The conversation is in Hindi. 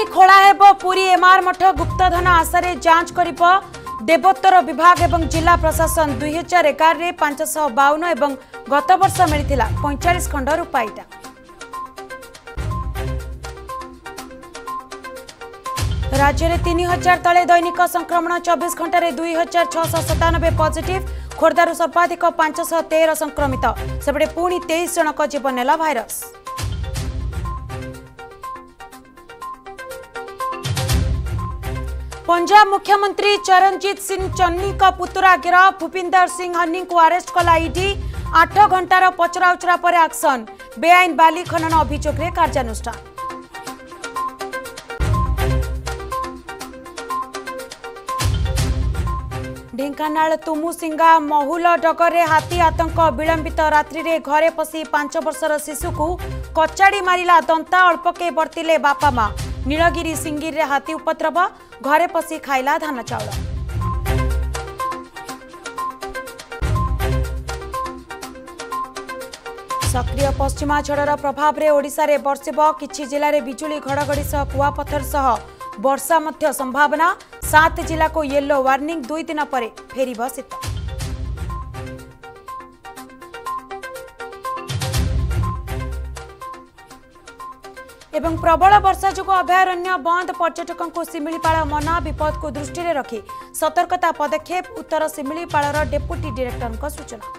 पुणी खोला हेबो पुरी एमआर मठ गुप्तधन आशारे जांच करिब देवोत्तर विभाग एवं जिला प्रशासन 2011 रे 552 एवं गत वर्ष मिलिथिला 45 खंड रुपाईटा राज्य रे 3000 तले दैनिक संक्रमण 24 घंटा रे 2697 पॉजिटिव खोर्धारू सर्वाधिक 513 संक्रमित सेपटे पुणी 23 जनक जीवन नेला भाइरस पंजाब मुख्यमंत्री चरणजीत सिंह चन्नी का पुतुरा गिरफ भूपिंदर सिंह हन्नी को अरेस्ट कला ईडी 8 घंटार पचराउचरा पर एक्शन बेआईन बाली खनन अभियोग रे कार्यानुष्ठान ढेंकानाल तुमुसिंगा महुल डगर रे हाथी आतंक विलंबित रात्रि रे घरे पसी 5 वर्षर शिशु को कचाड़ी मारिला दंता अल्पके बर्तिले बापा मां नीलगिरी सिंगीर रे हाथी उपद्रव घरे पसी खाइला धान चाउल सक्रिय पश्चिमा झड़र प्रभाव रे ओडिसा रे बरसेब किछि जिल्ला रे बिजुली घड़गड़ी सह कुआपथर सह वर्षा मध्य संभावना 7 जिला को येलो वार्निंग 2 दिन परे फेरिब शीत एवं प्रबल वर्षा जोगु अभयारण्य बंद पर्यटकों सिमिलीपाड़ा मना विपद को दृष्टि रखी सतर्कता पदक्षेप उत्तर सिमिलीपाड़ा डेपुटी डायरेक्टर सूचना।